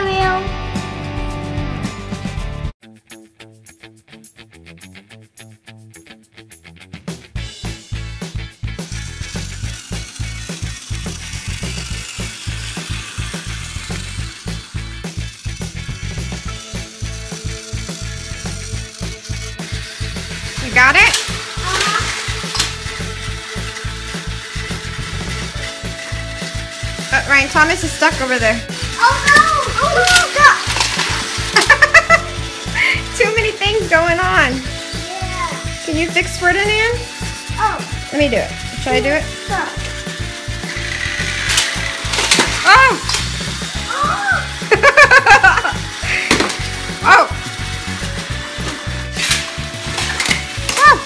I will. Got it? Uh-huh. Ryan, Thomas is stuck over there. Oh no! Oh no! Too many things going on. Yeah. Can you fix Ferdinand? Oh. Let me do it. Should I do it? Oh! Oh! Oh! Ryan. Oh! Oh!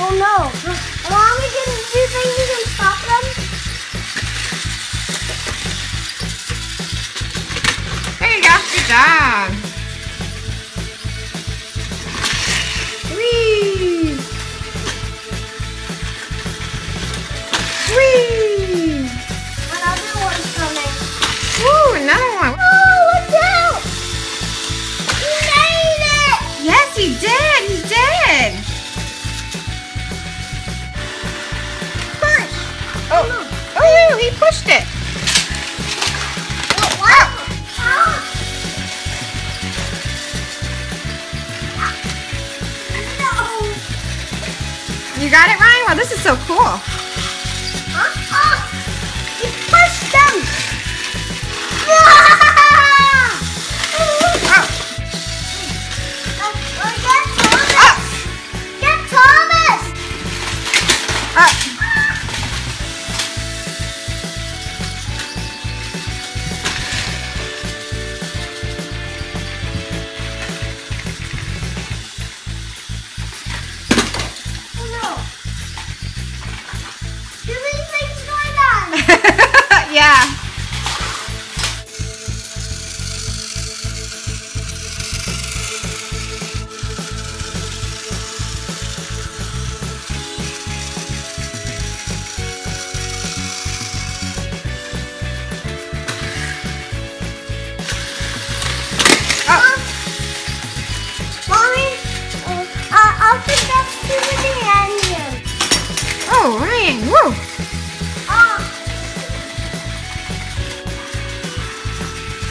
Oh no! Mom, we can do things we can stop them. There you go. Good job. Whee! Whee! Another one's coming. Woo! Another one. Oh, look out! Yes, he did! He did! Push! Oh, oh, oh he pushed it! What? Oh. Oh. No! You got it, Ryan? Wow, this is so cool! You pushed them! Woo! And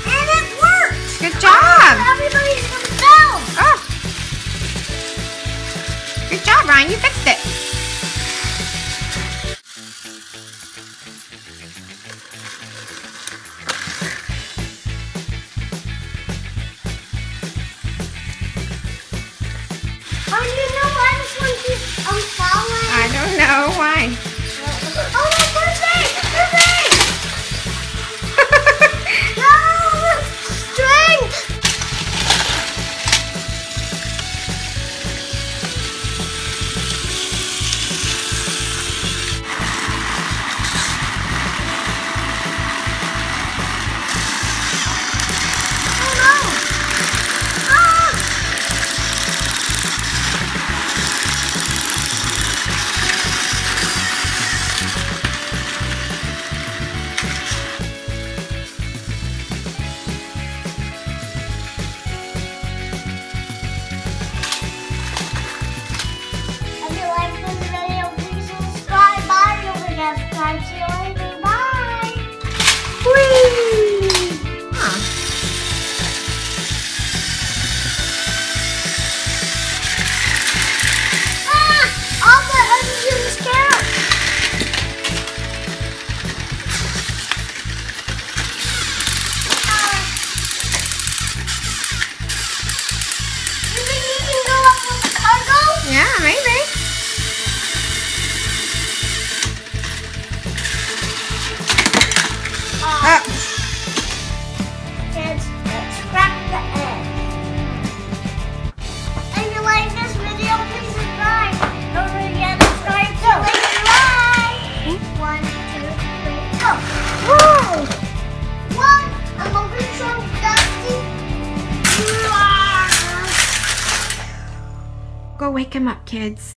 it worked! Good job! Everybody's gonna film! Oh. Good job, Ryan. You fixed it. Oh, you know why this one keeps falling? I don't know why. Oh, my birthday! Birthday! No! String! Oh, no! Yeah, maybe. go wake him up, kids.